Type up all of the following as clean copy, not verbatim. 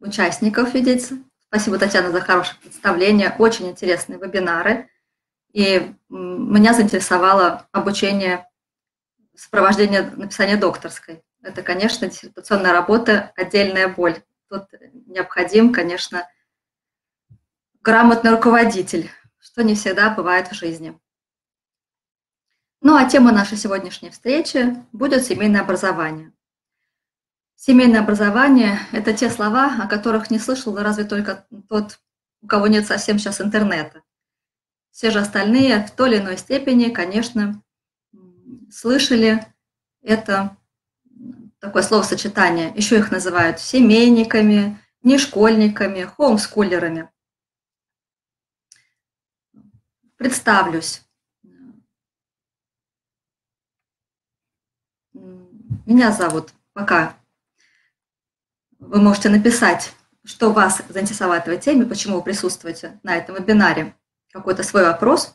участников видеть. Спасибо, Татьяна, за хорошее представление. Очень интересные вебинары. И меня заинтересовало обучение, сопровождение написания докторской. Это, конечно, диссертационная работа, отдельная боль. Тут необходим, конечно, грамотный руководитель, что не всегда бывает в жизни. Ну а тема нашей сегодняшней встречи будет семейное образование. Семейное образование – это те слова, о которых не слышал разве только тот, у кого нет совсем сейчас интернета. Все же остальные в той или иной степени, конечно, слышали это такое словосочетание. Еще их называют семейниками, нешкольниками, хоумскулерами. Представлюсь. Меня зовут, пока вы можете написать, что вас заинтересовало в этой теме, почему вы присутствуете на этом вебинаре, какой-то свой вопрос.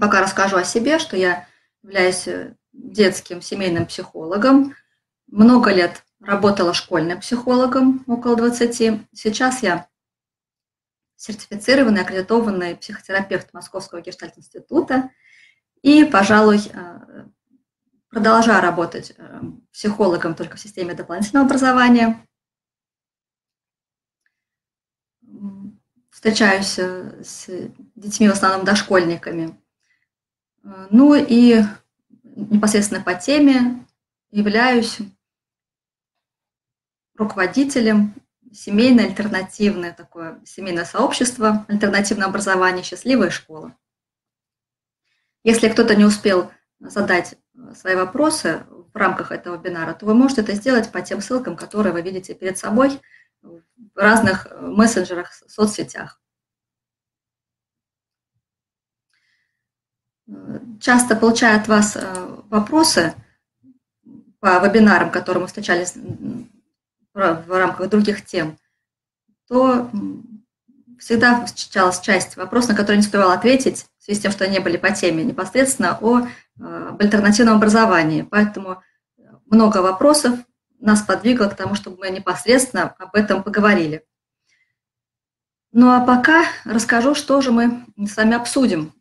Пока расскажу о себе, что я являюсь детским семейным психологом. Много лет работала школьным психологом, около 20. Сейчас я сертифицированный, аккредитованный психотерапевт Московского Гештальт-института. И, пожалуй, продолжаю работать психологом только в системе дополнительного образования. Встречаюсь с детьми, в основном дошкольниками. Ну и непосредственно по теме являюсь руководителем семейное альтернативное такое семейное сообщество, альтернативное образование «Счастливая школа». Если кто-то не успел задать свои вопросы в рамках этого вебинара, то вы можете это сделать по тем ссылкам, которые вы видите перед собой в разных мессенджерах, соцсетях. Часто получаю от вас вопросы по вебинарам, которые мы встречались в рамках других тем, то всегда встречалась часть вопросов, на которые не успевала ответить, в связи с тем, что они не были по теме, непосредственно об альтернативном образовании. Поэтому много вопросов нас подвигло к тому, чтобы мы непосредственно об этом поговорили. Ну а пока расскажу, что же мы с вами обсудим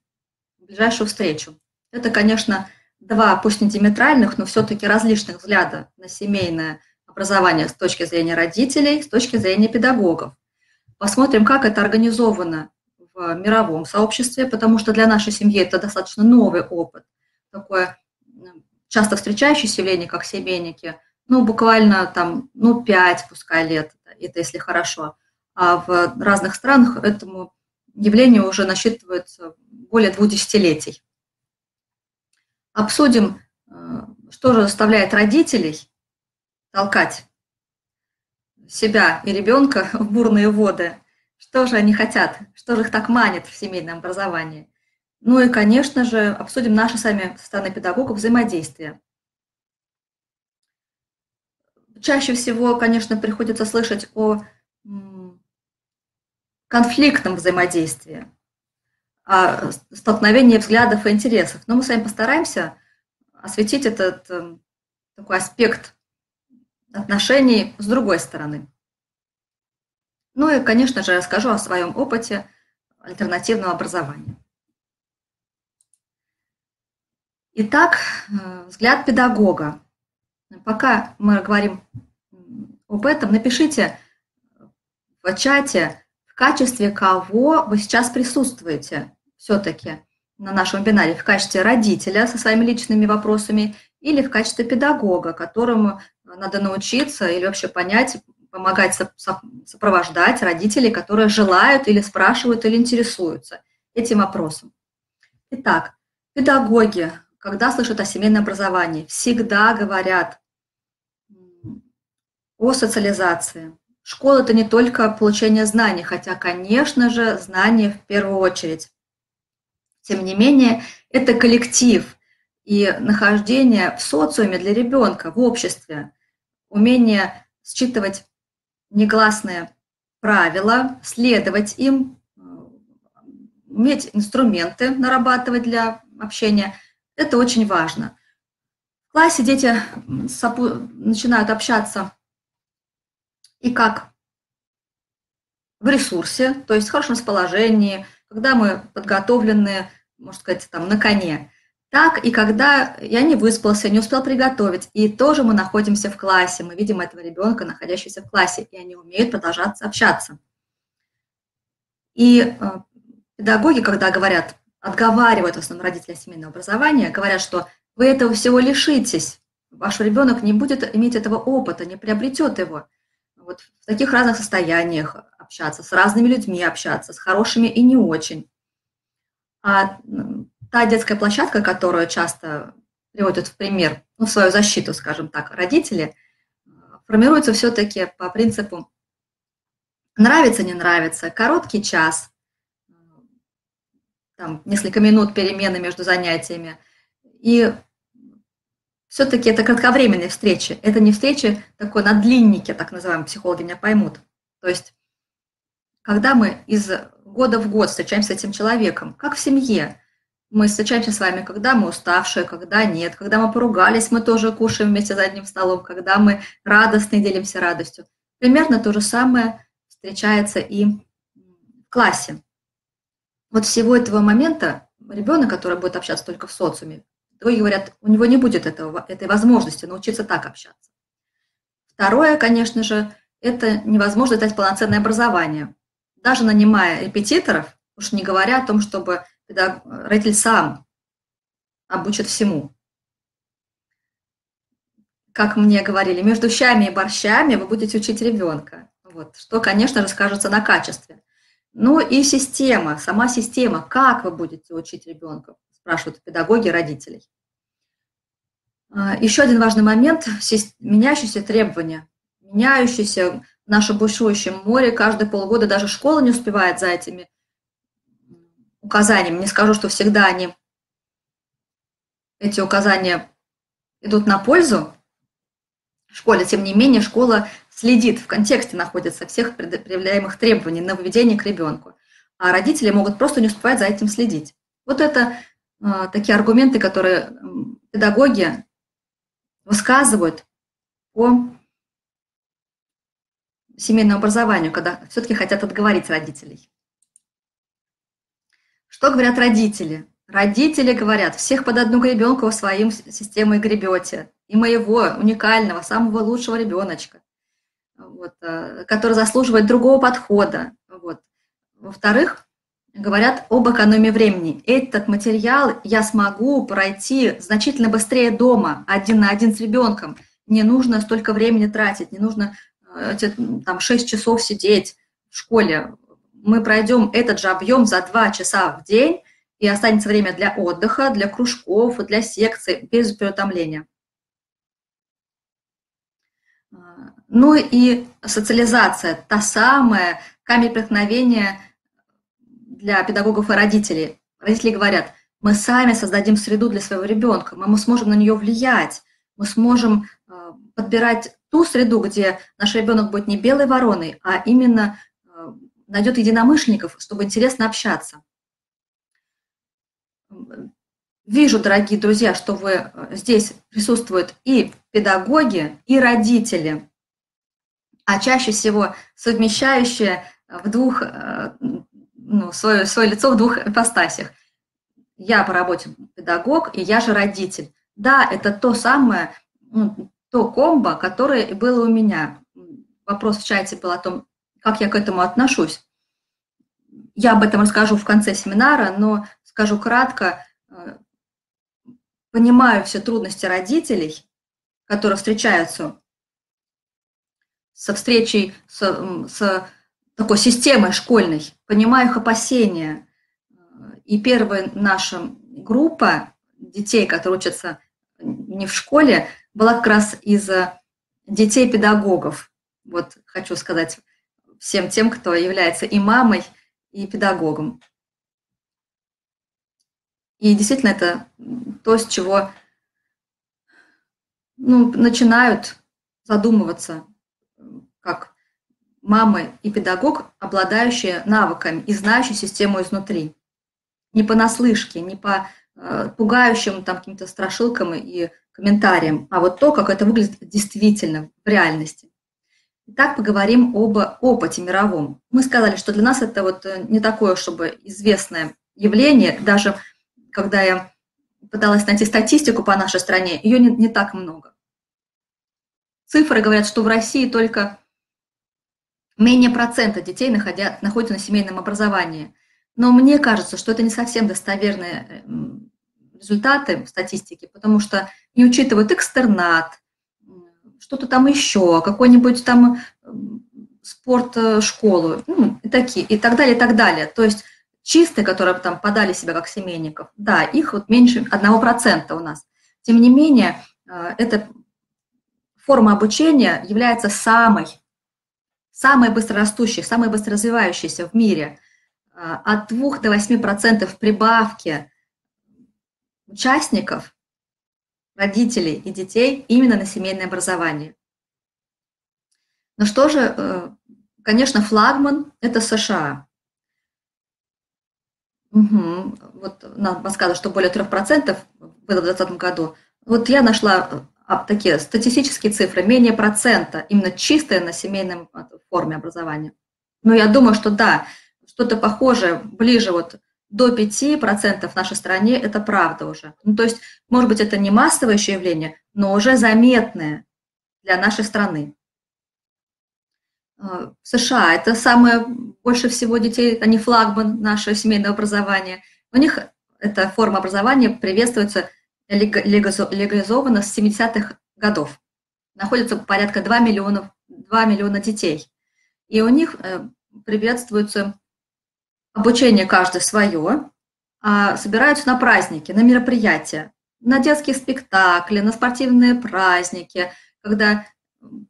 в ближайшую встречу. Это, конечно, два, пусть не диаметральных, но все-таки различных взгляда на семейное образование с точки зрения родителей, с точки зрения педагогов. Посмотрим, как это организовано в мировом сообществе, потому что для нашей семьи это достаточно новый опыт. Такое часто встречающееся явление, как семейники, ну, буквально там, ну, 5, пускай, лет, это если хорошо. А в разных странах этому явлению уже насчитывается более 2 десятилетий. Обсудим, что же заставляет родителей толкать себя и ребенка в бурные воды. Что же они хотят, что же их так манит в семейном образовании. Ну и, конечно же, обсудим наши сами со стороны педагогов взаимодействие. Чаще всего, конечно, приходится слышать о конфликтном взаимодействии, о столкновении взглядов и интересов. Но мы с вами постараемся осветить этот такой аспект отношений с другой стороны. Ну и, конечно же, расскажу о своем опыте альтернативного образования. Итак, взгляд педагога. Пока мы говорим об этом, напишите в чате, в качестве кого вы сейчас присутствуете все-таки на нашем вебинаре, в качестве родителя со своими личными вопросами или в качестве педагога, которому надо научиться или вообще понять, помогать сопровождать родителей, которые желают или спрашивают, или интересуются этим вопросом. Итак, педагоги, когда слышат о семейном образовании, всегда говорят о социализации. Школа – это не только получение знаний, хотя, конечно же, знания в первую очередь. Тем не менее, это коллектив. И нахождение в социуме для ребенка, в обществе, умение считывать негласные правила, следовать им, иметь инструменты, нарабатывать для общения, это очень важно. В классе дети начинают общаться и как в ресурсе, то есть в хорошем расположении, когда мы подготовлены, можно сказать, там, на коне, так и когда я не выспался, не успел приготовить, и тоже мы находимся в классе, мы видим этого ребенка, находящегося в классе, и они умеют продолжать общаться. И педагоги, когда говорят, отговаривают в основном родителя семейного образования, говорят, что вы этого всего лишитесь, ваш ребенок не будет иметь этого опыта, не приобретет его. Вот в таких разных состояниях общаться, с разными людьми общаться, с хорошими и не очень. А та детская площадка, которую часто приводят в пример, ну, в свою защиту, скажем так, родители, формируется все-таки по принципу нравится, не нравится, короткий час, там, несколько минут перемены между занятиями. И все-таки это кратковременные встречи, это не встречи такой на длиннике, так называемые, психологи меня поймут. То есть, когда мы из года в год встречаемся с этим человеком, как в семье, мы встречаемся с вами, когда мы уставшие, когда нет, когда мы поругались, мы тоже кушаем вместе за одним столом, когда мы радостны, делимся радостью. Примерно то же самое встречается и в классе. Вот всего этого момента ребенок, который будет общаться только в социуме, другие говорят, у него не будет этой возможности научиться так общаться. Второе, конечно же, это невозможно дать полноценное образование. Даже нанимая репетиторов, уж не говоря о том, чтобы родитель сам обучит всему. Как мне говорили, между щами и борщами вы будете учить ребенка. Вот, что, конечно же, скажется на качестве. Ну и система, сама система, как вы будете учить ребенка, спрашивают педагоги и родителей. Еще один важный момент – меняющиеся требования, меняющиеся в нашем бушующем море. Каждые полгода даже школа не успевает за этими указаниями. Не скажу, что всегда эти указания идут на пользу школе. Тем не менее, школа следит, в контексте находится всех предъявляемых требований на введение к ребенку. А родители могут просто не успевать за этим следить. Вот это такие аргументы, которые педагоги высказывают по семейному образованию, когда все-таки хотят отговорить родителей. Что говорят родители? Родители говорят, всех под одну гребенку своим системой гребете. И моего уникального, самого лучшего ребеночка, вот, который заслуживает другого подхода. Вот. Во-вторых, говорят об экономии времени. Этот материал я смогу пройти значительно быстрее дома, один на один с ребенком. Не нужно столько времени тратить, не нужно там, 6 часов сидеть в школе. Мы пройдем этот же объем за 2 часа в день, и останется время для отдыха, для кружков, для секций, без переутомления. Ну и социализация, та самая камень преткновения для педагогов и родителей. Родители говорят, мы сами создадим среду для своего ребенка, мы сможем на нее влиять, мы сможем подбирать ту среду, где наш ребенок будет не белой вороной, а именно найдет единомышленников, чтобы интересно общаться. Вижу, дорогие друзья, что вы здесь присутствуют и педагоги, и родители, а чаще всего совмещающие в двух... Ну, свое лицо в двух ипостасях. Я по работе педагог, и я же родитель. Да, это то самое, то комбо, которое было у меня. Вопрос в чате был о том, как я к этому отношусь. Я об этом расскажу в конце семинара, но скажу кратко. Понимаю все трудности родителей, которые встречаются со встречей с такой системой школьной, понимаю их опасения. И первая наша группа детей, которые учатся не в школе, была как раз из детей-педагогов. Вот хочу сказать всем тем, кто является и мамой, и педагогом. И действительно это то, с чего начинают задумываться, как мамы и педагог, обладающие навыками и знающие систему изнутри. Не понаслышке, не по пугающим там каким-то страшилкам и комментариям, а вот то, как это выглядит действительно в реальности. Итак, поговорим об опыте мировом. Мы сказали, что для нас это вот не такое, чтобы известное явление. Даже когда я пыталась найти статистику по нашей стране, ее не так много. Цифры говорят, что в России только менее процента детей находятся на семейном образовании. Но мне кажется, что это не совсем достоверные результаты в статистике, потому что не учитывают экстернат, что-то там еще, какой-нибудь там спорт-школу, ну, и так далее. То есть чистые, которые там подали себя как семейников, да, их вот меньше 1% у нас. Тем не менее, эта форма обучения является самой быстрорастущей, самой быстроразвивающейся в мире. От 2 до 8% прибавки участников, родителей и детей именно на семейное образование. Ну что же, конечно, флагман – это США. Угу. Вот нам сказали, что более 3% было в 2020 году. Вот я нашла такие статистические цифры, менее процента, именно чистое на семейном форме образования. Но я думаю, что да, что-то похожее, ближе вот до 5% в нашей стране, это правда уже. Ну, то есть, может быть, это не массовое еще явление, но уже заметное для нашей страны. США – это самое больше всего детей, они флагман нашего семейного образования. У них эта форма образования приветствуется легализована с 70-х годов. Находится порядка 2 миллиона детей. И у них приветствуется обучение каждое свое, а собираются на праздники, на мероприятия, на детские спектакли, на спортивные праздники, когда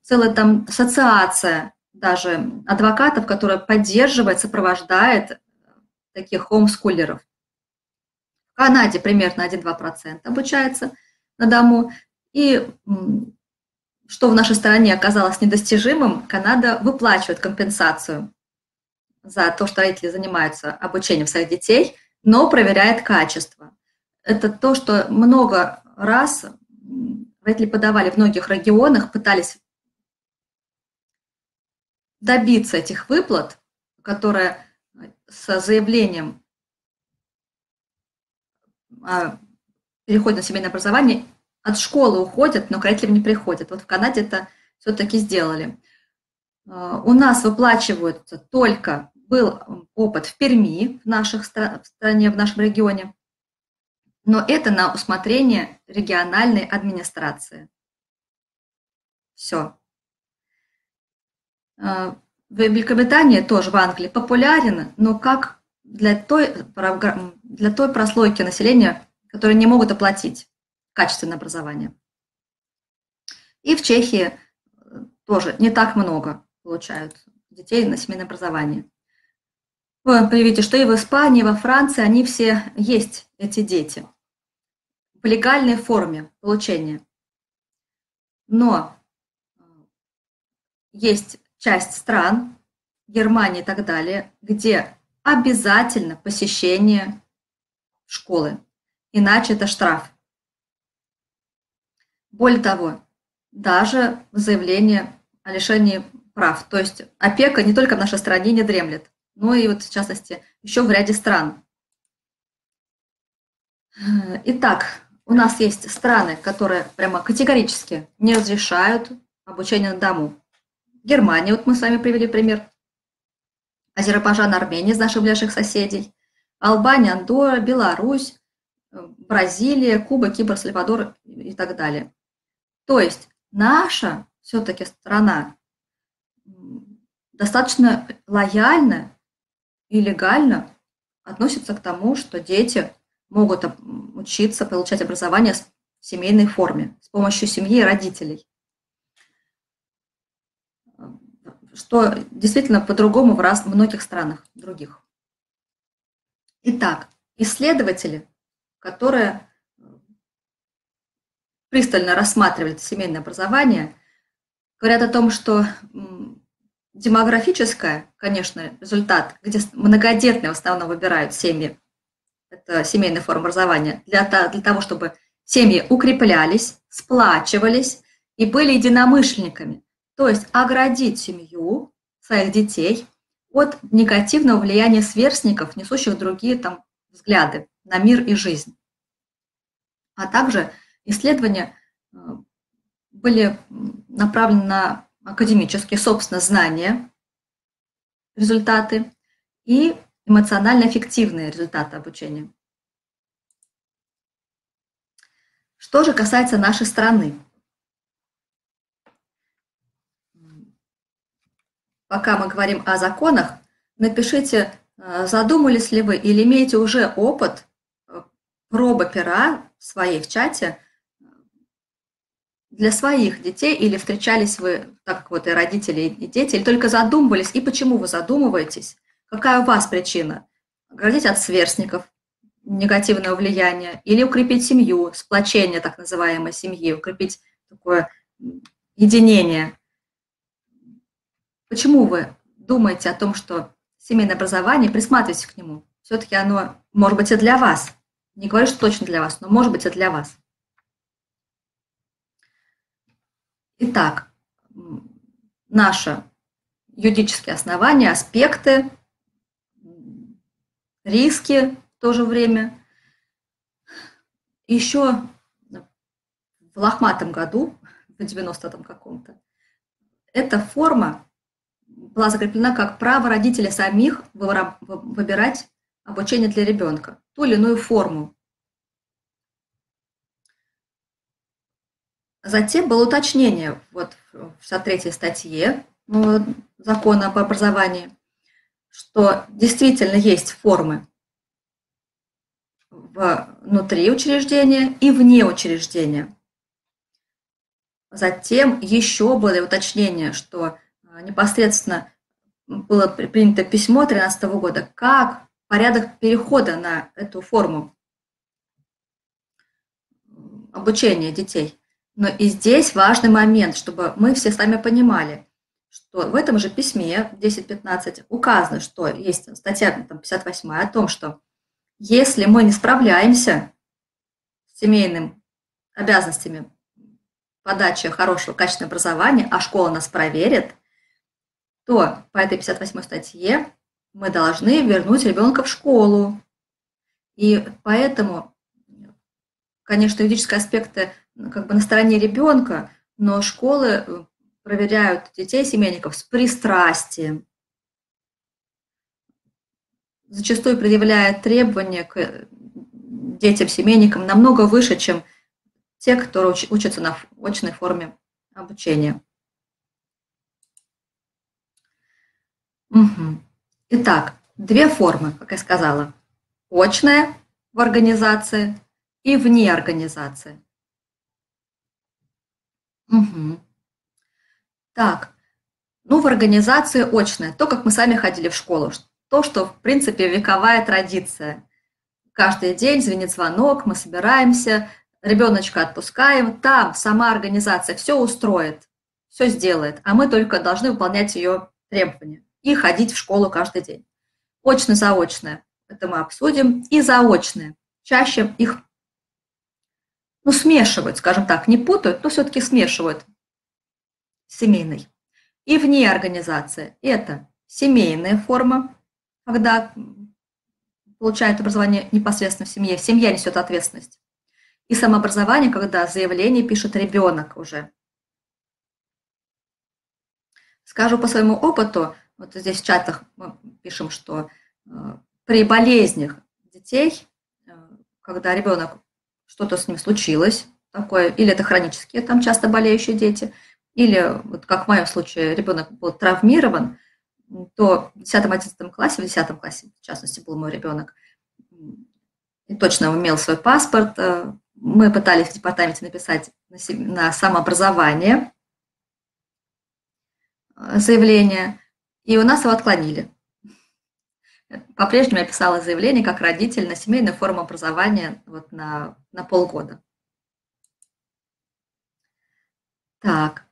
целая там ассоциация даже адвокатов, которая поддерживает, сопровождает таких хомскулеров. В Канаде примерно 1–2% обучается на дому. И что в нашей стране оказалось недостижимым, Канада выплачивает компенсацию за то, что родители занимаются обучением своих детей, но проверяет качество. Это то, что много раз родители подавали в многих регионах, пытались добиться этих выплат, которые с заявлением о переходе на семейное образование от школы уходят, но к родителям не приходят. Вот в Канаде это все-таки сделали. У нас выплачиваются только... Был опыт в Перми, в нашем регионе, но это на усмотрение региональной администрации. Все. В Великобритании, тоже в Англии, популярен, но как для той прослойки населения, которые не могут оплатить качественное образование. И в Чехии тоже не так много получают детей на семейное образование. Вы видите, что и в Испании, и во Франции они все есть, эти дети, в легальной форме получения. Но есть часть стран, Германия и так далее, где обязательно посещение школы, иначе это штраф. Более того, даже заявление о лишении прав, то есть опека не только в нашей стране не дремлет. Ну и вот, в частности, еще в ряде стран. Итак, у нас есть страны, которые прямо категорически не разрешают обучение на дому. Германия, вот мы с вами привели пример. Азербайджан, Армения из наших ближайших соседей. Албания, Андорра, Беларусь, Бразилия, Куба, Кипр, Сальвадор и так далее. То есть наша все-таки страна достаточно лояльно и легально относится к тому, что дети могут учиться, получать образование в семейной форме, с помощью семьи и родителей. Что действительно по-другому в многих странах других. Итак, исследователи, которые пристально рассматривали семейное образование, говорят о том, что демографическое, конечно, результат, где многодетные в основном выбирают семьи, это семейная форма образования, для того, чтобы семьи укреплялись, сплачивались и были единомышленниками. То есть оградить семью, своих детей от негативного влияния сверстников, несущих другие там взгляды на мир и жизнь. А также исследования были направлены на академические, собственно, знания, результаты и эмоционально-эффективные результаты обучения. Что же касается нашей страны. Пока мы говорим о законах, напишите, задумались ли вы или имеете уже опыт пробы пера своей в чате для своих детей, или встречались вы, так вот, и родители, и дети, или только задумывались, и почему вы задумываетесь, какая у вас причина? Оградить от сверстников, негативного влияния, или укрепить семью, сплочение так называемой семьи, укрепить такое единение. Почему вы думаете о том, что семейное образование, присматривайтесь к нему? Все-таки оно, может быть, и для вас. Не говорю, что точно для вас, но может быть и для вас. Итак, наши юридические основания, аспекты, риски в то же время. Еще в лохматом году, в 90-м каком-то, эта форма была закреплена как право родителей самих выбирать обучение для ребенка, ту или иную форму. Затем было уточнение вот, в 63-й статье закона об образовании, что действительно есть формы внутри учреждения и вне учреждения. Затем еще было уточнение, что непосредственно было принято письмо 2013 года, как порядок перехода на эту форму обучения детей. Но и здесь важный момент, чтобы мы все сами понимали, что в этом же письме 10-15 указано, что есть статья 58 о том, что если мы не справляемся с семейными обязанностями подачи хорошего качественного образования, а школа нас проверит, то по этой 58 статье мы должны вернуть ребенка в школу. И поэтому, конечно, юридические аспекты как бы на стороне ребенка, но школы проверяют детей-семейников с пристрастием. Зачастую предъявляя требования к детям-семейникам намного выше, чем те, кто учатся на очной форме обучения. Итак, две формы, как я сказала, очная в организации и вне организации. Так, ну в организации очная, то, как мы сами ходили в школу, то, что в принципе вековая традиция. Каждый день звенит звонок, мы собираемся, ребеночка отпускаем, там сама организация все устроит, все сделает, а мы только должны выполнять ее требования и ходить в школу каждый день. Очно-заочное, это мы обсудим, и заочное. Чаще их ну, смешивают, скажем так, не путают, но все-таки смешивают с семейной. И вне организации это семейная форма, когда получают образование непосредственно в семье, семья несет ответственность. И самообразование, когда заявление пишет ребенок уже. Скажу по своему опыту, вот здесь в чатах мы пишем, что при болезнях детей, когда ребенок, что-то с ним случилось, такое, или это хронические, там часто болеющие дети, или, вот как в моем случае, ребенок был травмирован, то в 10-11 классе, в 10 классе, в частности, был мой ребенок, и точно имел свой паспорт, мы пытались в департаменте написать на самообразование заявление, и у нас его отклонили. По-прежнему я писала заявление как родитель на семейную форму образования вот на полгода. Так.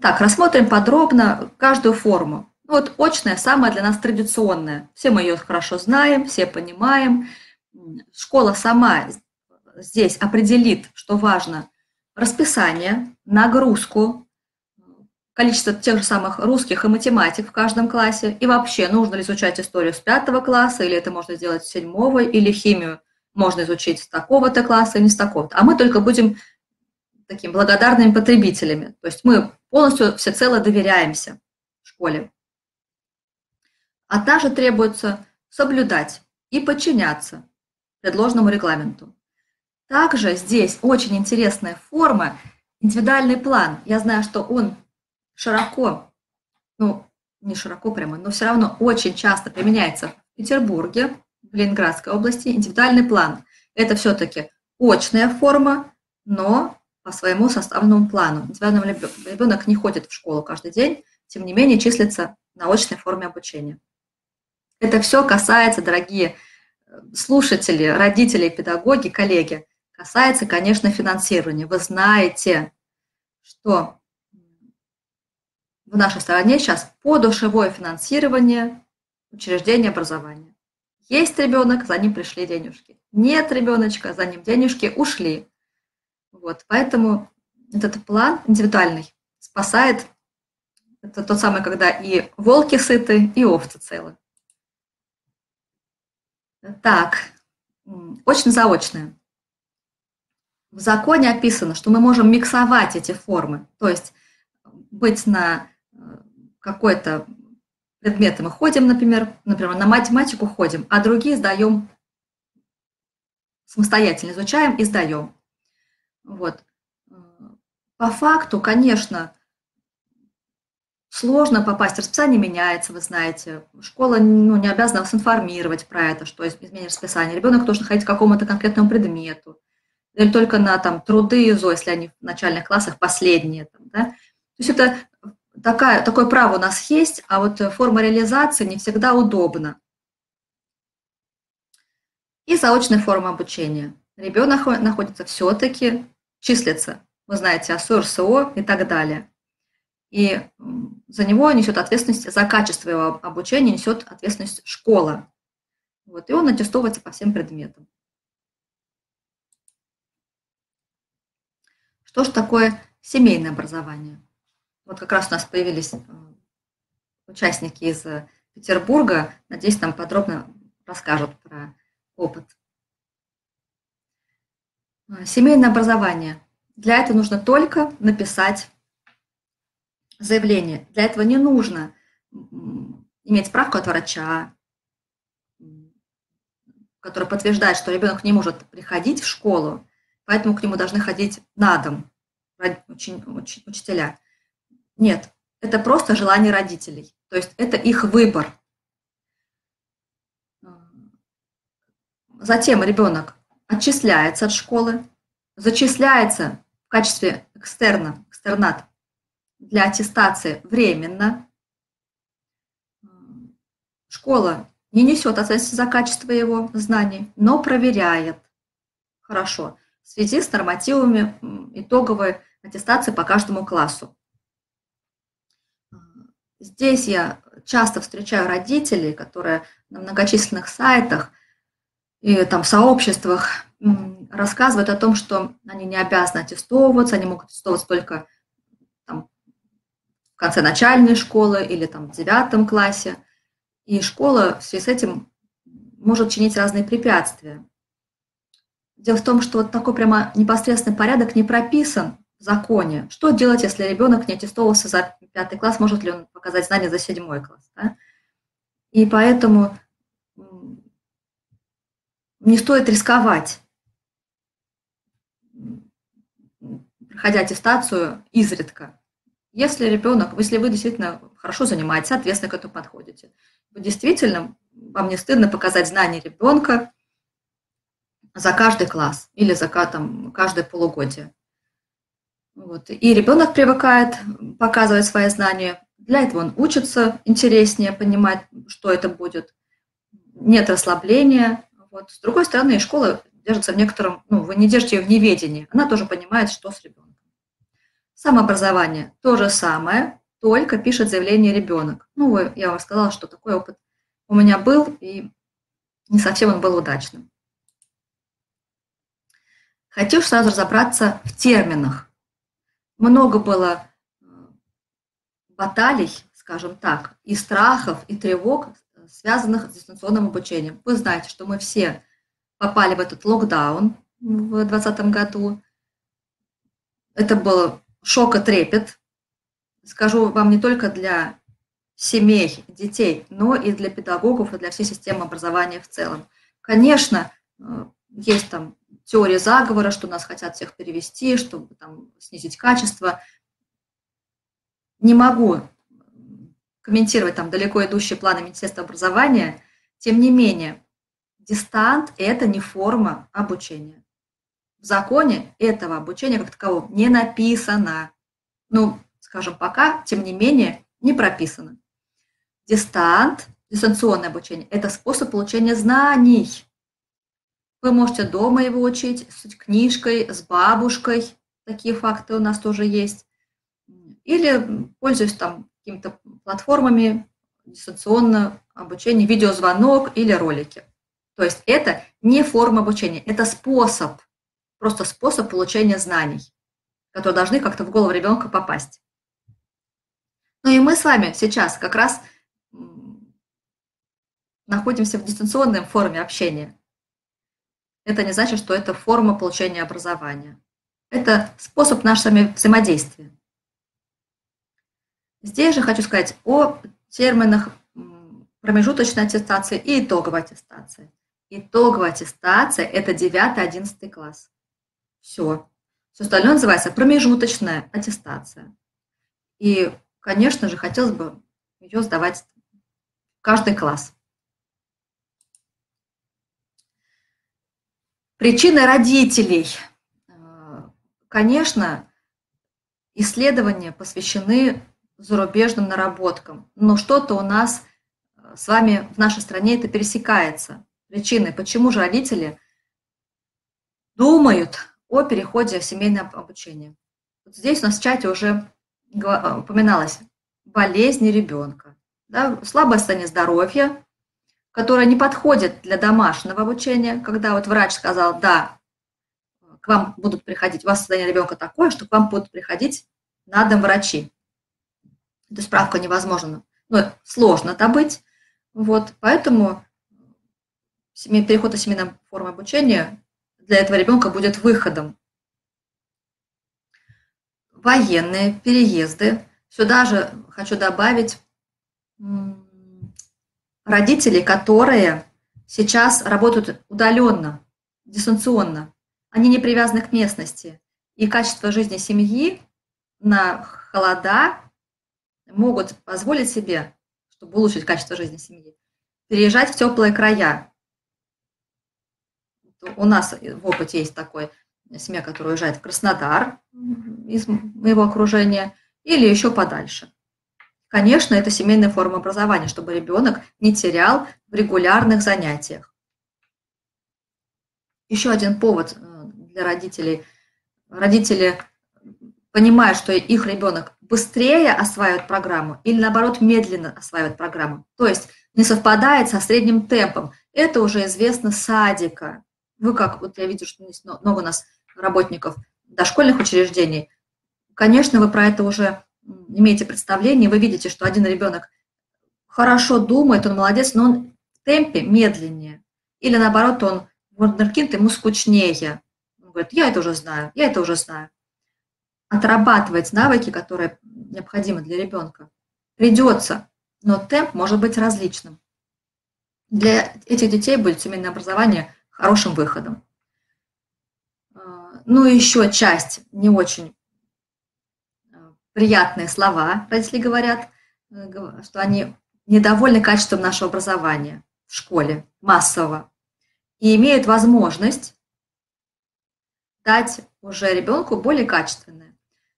Так, рассмотрим подробно каждую форму. Вот очная, самая для нас традиционная. Все мы ее хорошо знаем, все понимаем. Школа сама здесь определит, что важно, расписание, нагрузку, количество тех же самых русских и математик в каждом классе, и вообще, нужно ли изучать историю с 5 класса, или это можно сделать с 7, или химию можно изучить с такого-то класса, не с такого-то. А мы только будем такими благодарными потребителями. То есть мы полностью всецело доверяемся школе. А также требуется соблюдать и подчиняться предложенному регламенту. Также здесь очень интересная форма, индивидуальный план. Я знаю, что он широко, не широко прямо, но все равно очень часто применяется в Петербурге, в Ленинградской области, индивидуальный план. Это все-таки очная форма, но по своему составленному плану. Индивидуальный ребенок не ходит в школу каждый день, тем не менее числится на очной форме обучения. Это все касается, дорогие слушатели, родители, педагоги, коллеги, касается, конечно, финансирования. Вы знаете, что в нашей стране сейчас подушевое финансирование учреждений образования. Есть ребенок, за ним пришли денежки. Нет ребеночка, за ним денежки ушли. Вот, поэтому этот план индивидуальный спасает. Это тот самый, когда и волки сыты, и овцы целы. Так, очно-заочное. В законе описано, что мы можем миксовать эти формы, то есть быть на какой-то предмет мы ходим, например, на математику ходим, а другие сдаем, самостоятельно изучаем и сдаем. Вот. По факту, конечно, сложно попасть, расписание меняется, вы знаете. Школа не обязана вас информировать про это, что изменит расписание. Ребенок должен ходить к какому-то конкретному предмету. Или только на труды ИЗО, если они в начальных классах последние. Да? То есть это такое право у нас есть, а вот форма реализации не всегда удобна. И заочная форма обучения. Ребенок находится все-таки, числится, вы знаете, ОСО, РСО и так далее. И за него несет ответственность, за качество его обучения несет ответственность школа. Вот, и он аттестовывается по всем предметам. Что же такое семейное образование? Вот как раз у нас появились участники из Петербурга. Надеюсь, нам подробно расскажут про опыт. Семейное образование. Для этого нужно только написать заявление. Для этого не нужно иметь справку от врача, которая подтверждает, что ребенок не может приходить в школу, поэтому к нему должны ходить на дом учителя. Нет, это просто желание родителей, то есть это их выбор. Затем ребенок отчисляется от школы, зачисляется в качестве экстерната для аттестации временно. Школа не несет ответственности за качество его знаний, но проверяет. Хорошо. В связи с нормативами итоговой аттестации по каждому классу. Здесь я часто встречаю родителей, которые на многочисленных сайтах и сообществах рассказывают о том, что они не обязаны аттестовываться, они могут аттестовываться только в конце начальной школы или в 9 классе. И школа в связи с этим может чинить разные препятствия. Дело в том, что вот такой прямо непосредственный порядок не прописан в законе. Что делать, если ребенок не аттестовался за 5 класс, может ли он показать знания за 7 класс? Да? И поэтому не стоит рисковать, проходя аттестацию изредка. Если вы действительно хорошо занимаетесь, соответственно, к этому подходите. Вы действительно, вам не стыдно показать знания ребенка за каждый класс или за каждое полугодие. Вот. И ребенок привыкает показывать свои знания. Для этого он учится интереснее, понимать, что это будет. Нет расслабления. Вот. С другой стороны, школа держится в некотором... вы не держите ее в неведении. Она тоже понимает, что с ребенком. Самообразование то же самое, только пишет заявление ребенок. Я вам сказала, что такой опыт у меня был, и не совсем он был удачным. Хочу сразу разобраться в терминах. Много было баталий, скажем так, и страхов, и тревог, связанных с дистанционным обучением. Вы знаете, что мы все попали в этот локдаун в 2020 году. Это был шок и трепет, скажу вам, не только для семей, детей, но и для педагогов, и для всей системы образования в целом. Конечно, есть там теория заговора, что нас хотят всех перевести, чтобы там снизить качество. Не могу комментировать там далеко идущие планы Министерства образования. Тем не менее, дистант – это не форма обучения. В законе этого обучения как такового не написано. Ну, скажем, пока, тем не менее, не прописано. Дистанционное обучение – это способ получения знаний. Вы можете дома его учить, с книжкой, с бабушкой. Такие факты у нас тоже есть. Или пользуясь там какими-то платформами дистанционного обучения, видеозвонок или ролики. То есть это не форма обучения, это способ, просто способ получения знаний, которые должны как-то в голову ребенка попасть. Ну и мы с вами сейчас как раз находимся в дистанционной форме общения. Это не значит, что это форма получения образования. Это способ нашего взаимодействия. Здесь же хочу сказать о терминах промежуточной аттестации и итоговой аттестации. Итоговая аттестация – это 9-11 класс. Все. Все остальное называется промежуточная аттестация. И, конечно же, хотелось бы ее сдавать в каждый класс. Причины родителей. Конечно, исследования посвящены зарубежным наработкам, но что-то у нас с вами в нашей стране это пересекается. Причины, почему же родители думают о переходе в семейное обучение. Вот здесь у нас в чате уже упоминалось болезни ребенка, да, слабое состояние здоровья, которая не подходит для домашнего обучения, когда вот врач сказал, да, к вам будут приходить, у вас состояние ребенка такое, что к вам будут приходить на дом врачи. Эту справку невозможно, ну, сложно добыть. Вот, поэтому переход на семейную форму обучения для этого ребенка будет выходом. Военные переезды. Сюда же хочу добавить родители, которые сейчас работают удаленно, дистанционно, они не привязаны к местности. И качество жизни семьи на холода могут позволить себе, чтобы улучшить качество жизни семьи, переезжать в теплые края. У нас в опыте есть такой семья, которая уезжает в Краснодар из моего окружения или еще подальше. Конечно, это семейная форма образования, чтобы ребенок не терял в регулярных занятиях. Еще один повод для родителей. Родители понимают, что их ребенок быстрее осваивает программу или, наоборот, медленно осваивает программу. То есть не совпадает со средним темпом. Это уже известно с садика. Вы как, вот я вижу, что много у нас работников дошкольных учреждений. Конечно, вы про это уже имеете представление, вы видите, что один ребенок хорошо думает, он молодец, но он в темпе медленнее. Или наоборот, он вундеркинд, ему скучнее. Он говорит, я это уже знаю, я это уже знаю. Отрабатывать навыки, которые необходимы для ребенка, придется, но темп может быть различным. Для этих детей будет семейное образование хорошим выходом. Ну и еще часть не очень приятные слова родители говорят, что они недовольны качеством нашего образования в школе массово и имеют возможность дать уже ребенку более качественное.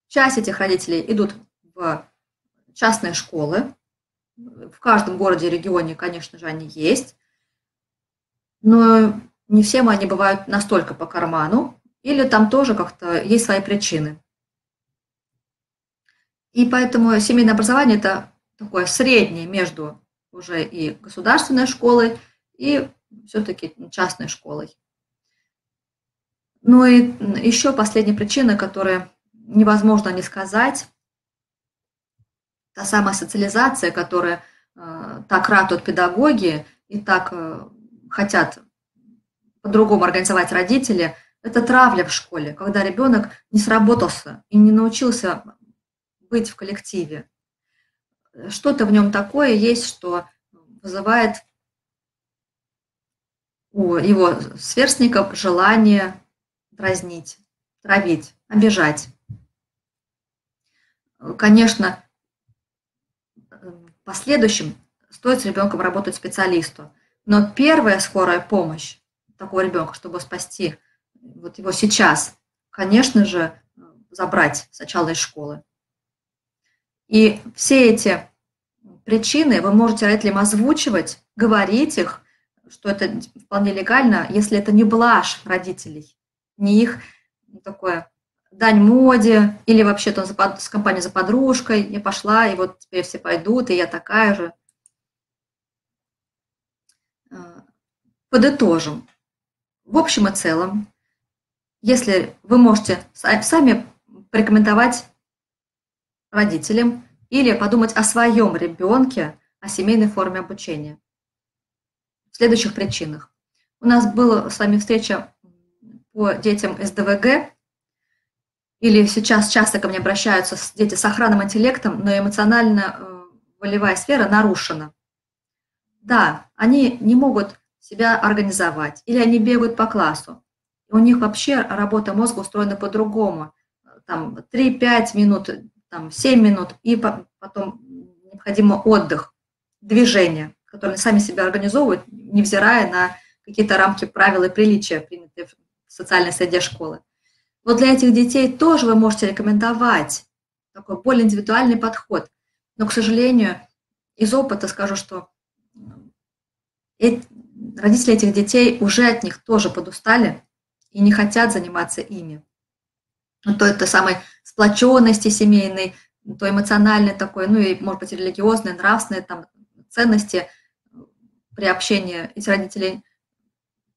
Часть этих родителей идут в частные школы. В каждом городе и регионе, конечно же, они есть. Но не всем они бывают настолько по карману. Или там тоже как-то есть свои причины. И поэтому семейное образование – это такое среднее между уже и государственной школой, и все-таки частной школой. Ну и еще последняя причина, которую невозможно не сказать, та самая социализация, которая так ратуют педагоги и так хотят по-другому организовать родители, это травля в школе, когда ребенок не сработался и не научился быть в коллективе. Что-то в нем такое есть, что вызывает у его сверстников желание дразнить, травить, обижать. Конечно, в последующем стоит с ребенком работать специалисту, но первая скорая помощь такого ребенка, чтобы спасти вот его сейчас, конечно же, забрать сначала из школы. И все эти причины вы можете родителям озвучивать, говорить их, что это вполне легально, если это не блажь родителей, не их такое дань моде, или вообще-то с компанией за подружкой, я пошла, и вот теперь все пойдут, и я такая же. Подытожим. В общем и целом, если вы можете сами порекомендовать родителям или подумать о своем ребенке, о семейной форме обучения. В следующих причинах. У нас была с вами встреча по детям СДВГ, или сейчас часто ко мне обращаются дети с охранным интеллектом, но эмоционально-волевая сфера нарушена. Да, они не могут себя организовать, или они бегают по классу. У них вообще работа мозга устроена по-другому. Там 3-5 минут, там 7 минут, и потом необходимо отдых, движение, которое они сами себя организовывают, невзирая на какие-то рамки правил и приличия, принятые в социальной среде школы. Вот для этих детей тоже вы можете рекомендовать такой более индивидуальный подход. Но, к сожалению, из опыта скажу, что родители этих детей уже от них тоже подустали и не хотят заниматься ими. То это самой сплоченности семейной, то эмоциональной такой, ну и, может быть, религиозной, нравственной там, ценности при общении эти родители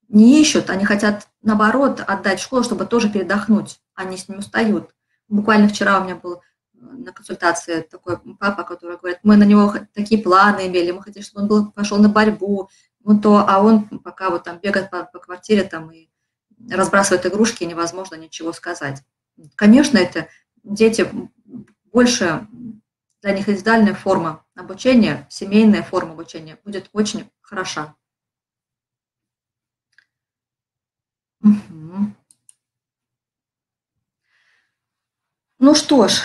не ищут, они хотят, наоборот, отдать в школу, чтобы тоже передохнуть, они с ним устают. Буквально вчера у меня был на консультации такой папа, который говорит, мы на него такие планы имели, мы хотели, чтобы он пошел на борьбу, а он пока вот там бегает по квартире там, и разбрасывает игрушки, невозможно ничего сказать. Конечно, это дети больше, для них индивидуальная форма обучения, семейная форма обучения будет очень хороша. Угу. Ну что ж,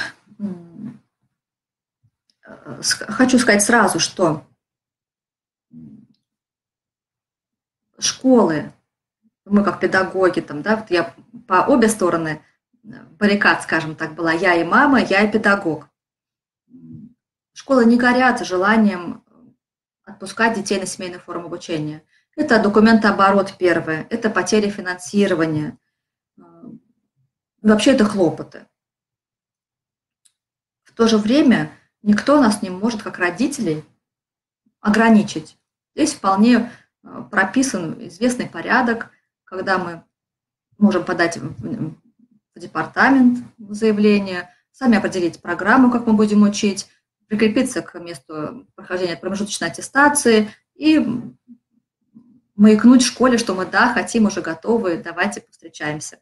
хочу сказать сразу, что школы, мы как педагоги, там, да, вот я по обе стороны баррикад, скажем так, была, я и мама, я и педагог. Школы не горят желанием отпускать детей на семейную форму обучения. Это документооборот первое, это потери финансирования, вообще это хлопоты. В то же время никто нас не может, как родителей, ограничить. Здесь вполне прописан известный порядок, когда мы можем подать в департамент заявление, сами определить программу, как мы будем учить, прикрепиться к месту прохождения промежуточной аттестации и маякнуть в школе, что мы, да, хотим, уже готовы, давайте повстречаемся.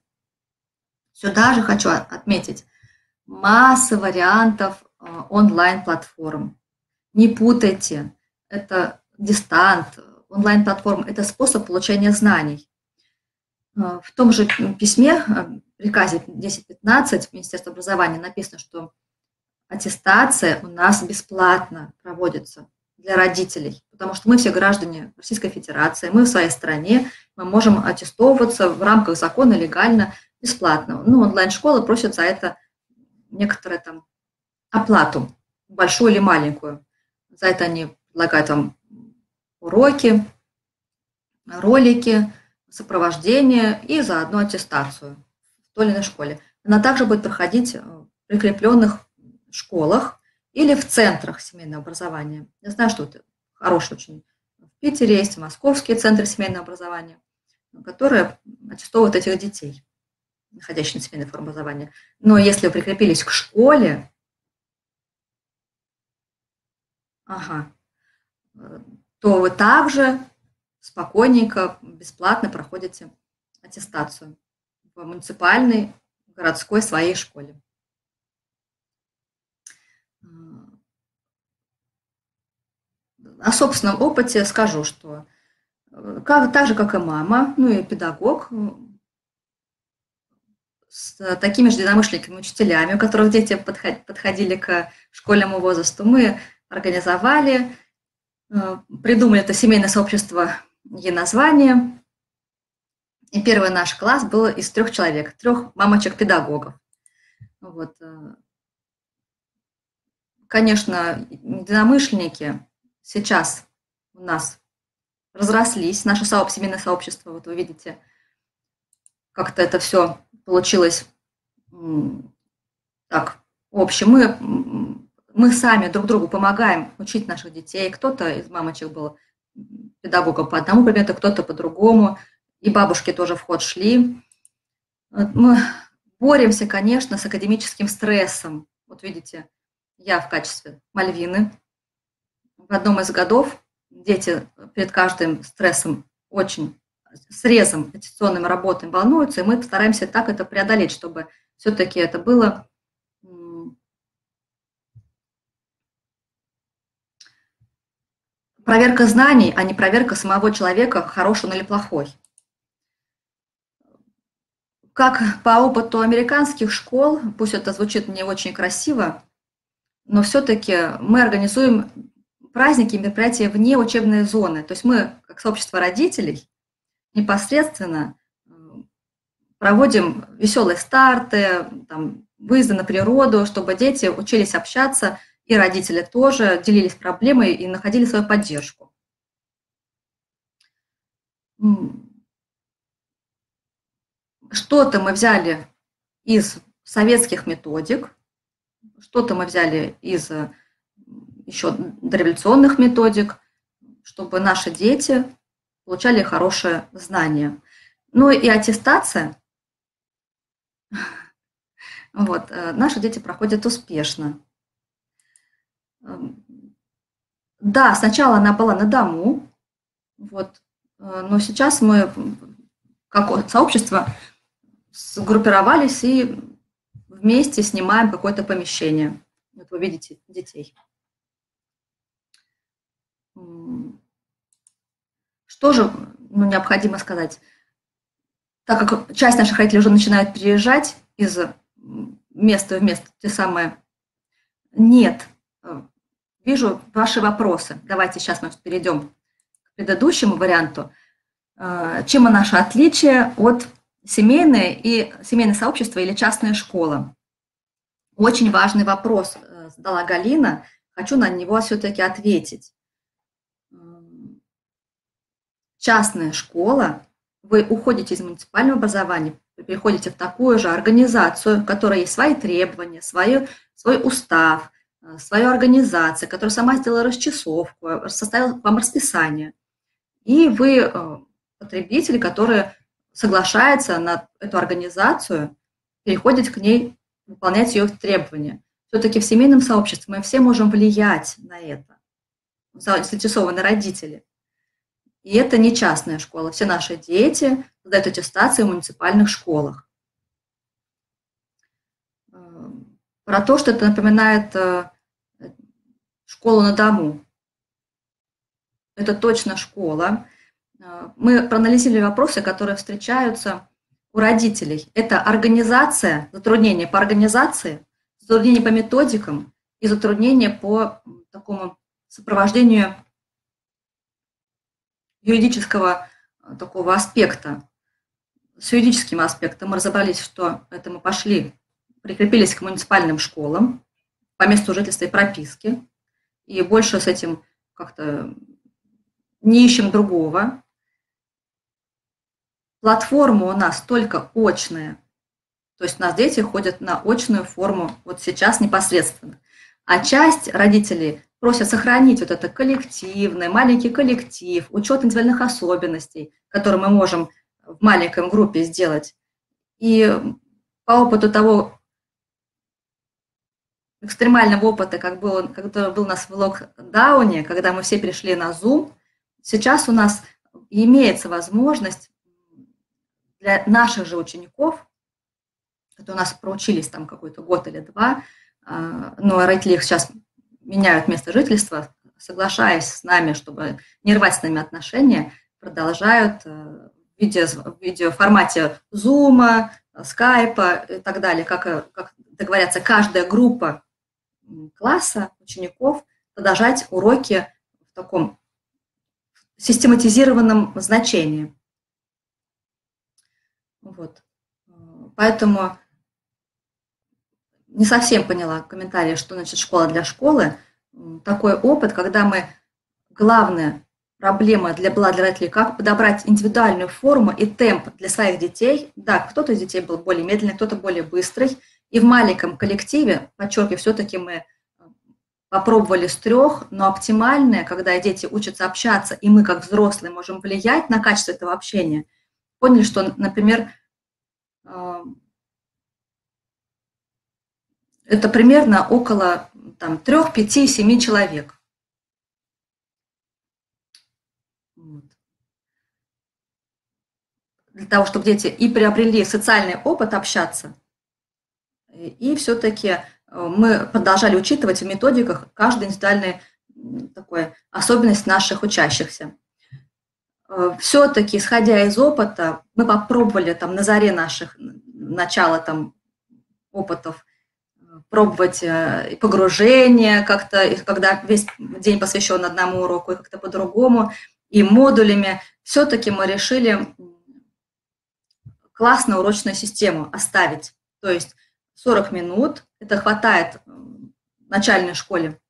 Сюда же хочу отметить массу вариантов онлайн-платформ. Не путайте, это дистант, онлайн-платформа – это способ получения знаний. В том же письме, приказе 10.15 Министерства образования написано, что аттестация у нас бесплатно проводится для родителей, потому что мы все граждане Российской Федерации, мы в своей стране, мы можем аттестовываться в рамках закона легально, бесплатно. Ну, онлайн-школы просят за это некоторую там оплату, большую или маленькую. За это они предлагают там уроки, ролики, сопровождение и заодно аттестацию в той или иной школе. Она также будет проходить в прикрепленных школах или в центрах семейного образования. Я знаю, что это хороший очень. В Питере есть московские центры семейного образования, которые аттестовывают этих детей, находящихся на семейной форме образования. Но если вы прикрепились к школе, Ага. То вы также спокойненько, бесплатно проходите аттестацию в муниципальной, городской своей школе. О собственном опыте скажу, что так же, как и мама, ну и педагог, с такими же единомышленниками, учителями, у которых дети подходили к школьному возрасту, мы организовали, придумали это семейное сообщество и название. И первый наш класс был из 3 человек, 3 мамочек-педагогов. Вот. Конечно, единомышленники сейчас у нас разрослись, наше семейное сообщество, вот вы видите, как-то это все получилось так, в общем, мы сами друг другу помогаем учить наших детей. Кто-то из мамочек был педагогом по одному предмету, кто-то по другому, и бабушки тоже в ход шли. Мы боремся, конечно, с академическим стрессом. Вот видите, я в качестве Мальвины. В одном из годов дети перед каждым стрессом очень срезом, аттестационным работой волнуются, и мы постараемся так это преодолеть, чтобы все-таки это было проверка знаний, а не проверка самого человека, хороший он или плохой. Как по опыту американских школ, пусть это звучит не очень красиво, но все-таки мы организуем праздники и мероприятия вне учебной зоны. То есть мы, как сообщество родителей, непосредственно проводим веселые старты, там, выезды на природу, чтобы дети учились общаться, и родители тоже делились проблемой и находили свою поддержку. Что-то мы взяли из советских методик, что-то мы взяли из еще дореволюционных методик, чтобы наши дети получали хорошее знание. Ну и аттестация. Вот, наши дети проходят успешно. Да, сначала она была на дому, вот, но сейчас мы, как сообщество, сгруппировались и вместе снимаем какое-то помещение. Вот вы видите детей. Что же, ну, необходимо сказать, так как часть наших родителей уже начинают переезжать из места в место, те самые «нет». Вижу ваши вопросы. Давайте сейчас мы перейдем к предыдущему варианту. Чем наше отличие от семейного сообщества или частной школы? Очень важный вопрос задала Галина. Хочу на него все-таки ответить. Частная школа, вы уходите из муниципального образования, вы переходите в такую же организацию, в которой есть свои требования, свой устав, свою организацию, которая сама сделала расчесовку, составила вам расписание. И вы потребители, которые соглашаются на эту организацию, переходят к ней, выполнять ее требования. Все-таки в семейном сообществе мы все можем влиять на это, заинтересованы родители. И это не частная школа. Все наши дети сдают аттестацию в муниципальных школах. Про то, что это напоминает школу на дому. Это точно школа. Мы проанализировали вопросы, которые встречаются у родителей. Это организация, затруднения по организации, затруднения по методикам и затруднения по такому сопровождению юридического такого аспекта. С юридическим аспектом мы разобрались, что это мы пошли, прикрепились к муниципальным школам по месту жительства и прописки, и больше с этим как-то не ищем другого. Платформа у нас только очная, то есть у нас дети ходят на очную форму вот сейчас непосредственно. А часть родителей просят сохранить вот это коллективное, маленький коллектив, учет индивидуальных особенностей, которые мы можем в маленькой группе сделать. И по опыту того экстремального опыта, когда был у нас в локдауне, когда мы все перешли на Zoom, сейчас у нас имеется возможность для наших же учеников, которые у нас проучились там какой-то год или два, но родители их сейчас меняют место жительства, соглашаясь с нами, чтобы не рвать с нами отношения, продолжают в видеоформате Zoom, скайпа и так далее, как договорятся, каждая группа класса учеников продолжать уроки в таком систематизированном значении. Вот. Поэтому не совсем поняла комментарий, что значит школа для школы. Такой опыт, когда мы, главная проблема была для родителей, как подобрать индивидуальную форму и темп для своих детей. Да, кто-то из детей был более медленный, кто-то более быстрый. И в маленьком коллективе, подчеркиваю, все-таки мы попробовали с 3, но оптимальное, когда дети учатся общаться, и мы, как взрослые, можем влиять на качество этого общения. Поняли, что, например, это примерно около 3, 5, 7 человек. Вот. Для того, чтобы дети и приобрели социальный опыт общаться, и все-таки мы продолжали учитывать в методиках каждую индивидуальную особенность наших учащихся. Все-таки, исходя из опыта, мы попробовали на заре наших начала опытов пробовать погружение как-то, когда весь день посвящен одному уроку, и как-то по-другому, и модулями. Все-таки мы решили классную урочную систему оставить. То есть 40 минут, это хватает в начальной школе.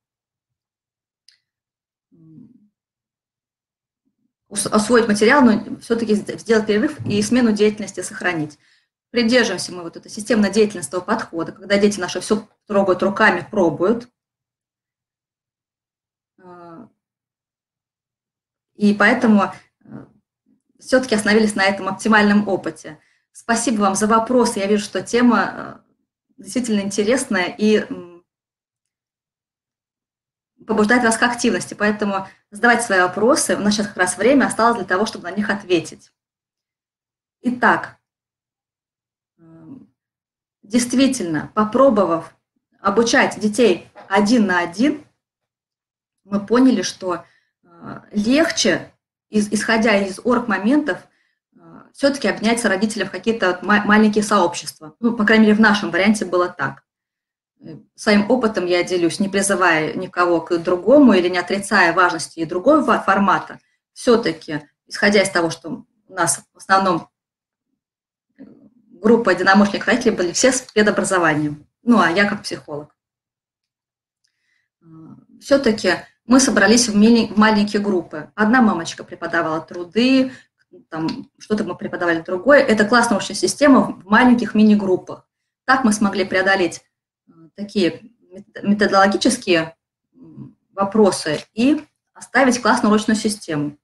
Освоить материал, но все-таки сделать перерыв и смену деятельности сохранить. Придерживаемся мы вот этого системно-деятельностного подхода, когда дети наши все трогают руками, пробуют. И поэтому все-таки остановились на этом оптимальном опыте. Спасибо вам за вопросы. Я вижу, что тема действительно интересная и побуждает вас к активности. Поэтому задавайте свои вопросы. У нас сейчас как раз время осталось для того, чтобы на них ответить. Итак. Действительно, попробовав обучать детей 1 на 1, мы поняли, что легче, исходя из орг-моментов, все-таки объединять родителям в какие-то маленькие сообщества. Ну, по крайней мере, в нашем варианте было так. Своим опытом я делюсь, не призывая никого к другому или не отрицая важности и другого формата. Все-таки, исходя из того, что у нас в основном группа единомышленников родителей были все с педобразованием. Ну, а я как психолог. Все-таки мы собрались в маленькие группы. Одна мамочка преподавала труды, что-то мы преподавали другое. Это классная очень система в маленьких мини-группах. Так мы смогли преодолеть такие методологические вопросы и оставить классную урочную систему.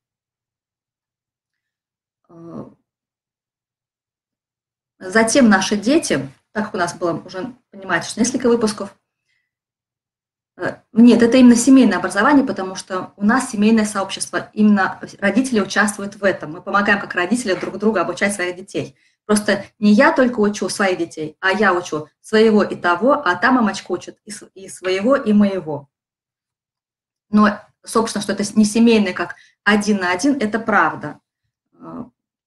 Затем наши дети, так как у нас было уже, понимаете, что несколько выпусков, нет, это именно семейное образование, потому что у нас семейное сообщество, именно родители участвуют в этом. Мы помогаем как родители друг друга обучать своих детей. Просто не я только учу своих детей, а я учу своего и того, а та мамочка учит и своего, и моего. Но, собственно, что это не семейное, как 1 на 1, это правда.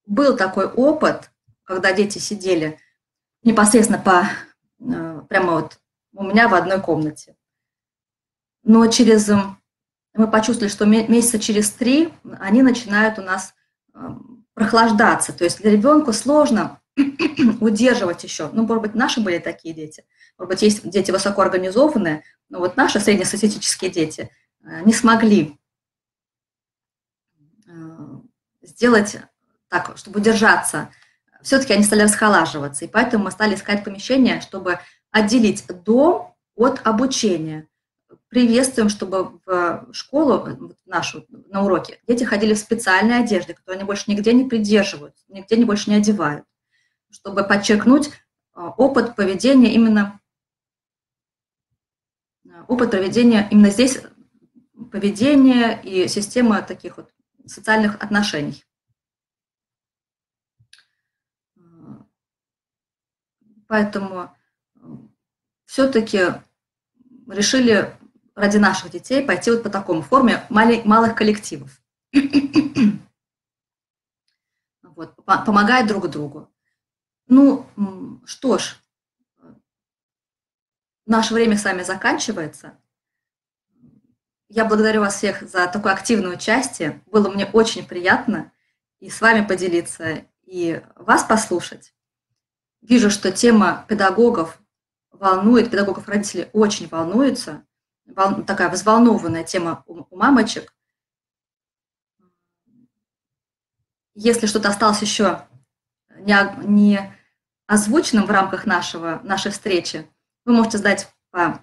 Был такой опыт, когда дети сидели непосредственно прямо вот у меня в одной комнате. Но мы почувствовали, что месяца через 3 они начинают у нас прохлаждаться. То есть для ребенка сложно удерживать еще. Ну, может быть, наши были такие дети. Может быть, есть дети высокоорганизованные, но вот наши среднестатистические дети не смогли сделать так, чтобы удержаться. Все-таки они стали расхолаживаться, и поэтому мы стали искать помещение, чтобы отделить дом от обучения. Приветствуем, чтобы в школу нашу на уроке дети ходили в специальной одежде, которую они больше нигде не придерживают, нигде больше не одевают, чтобы подчеркнуть опыт поведения именно опыт проведения именно здесь поведения и система таких вот социальных отношений. Поэтому все-таки решили ради наших детей пойти вот по такому форме малых коллективов. Вот, помогая друг другу. Ну, что ж, наше время с вами заканчивается. Я благодарю вас всех за такое активное участие. Было мне очень приятно и с вами поделиться, и вас послушать. Вижу, что тема педагогов волнует, педагогов-родителей очень волнуется. Такая взволнованная тема у мамочек. Если что-то осталось еще не озвученным в рамках нашей встречи, вы можете задать в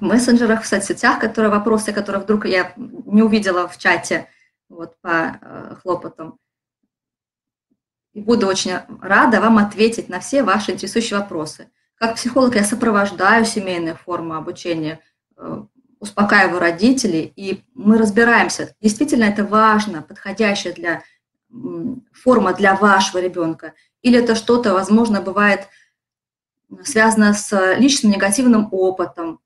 мессенджерах, в соцсетях, вопросы, которые вдруг я не увидела в чате вот, по хлопотам. И буду очень рада вам ответить на все ваши интересующие вопросы. Как психолог я сопровождаю семейные формы обучения, успокаиваю родителей, и мы разбираемся, действительно это важно, подходящая форма для вашего ребенка, или это что-то, возможно, бывает связано с личным негативным опытом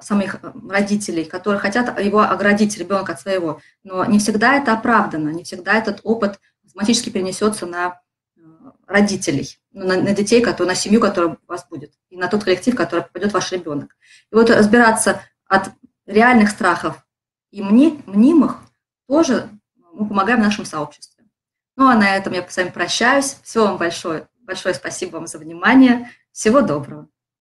самих родителей, которые хотят его оградить, ребенка от своего. Но не всегда это оправдано, не всегда этот опыт автоматически перенесется на родителей, на детей, на семью, которая у вас будет, и на тот коллектив, в который попадет ваш ребенок. И вот разбираться от реальных страхов и мнимых тоже мы помогаем в нашем сообществе. Ну а на этом я с вами прощаюсь. Всего вам большое спасибо вам за внимание. Всего доброго.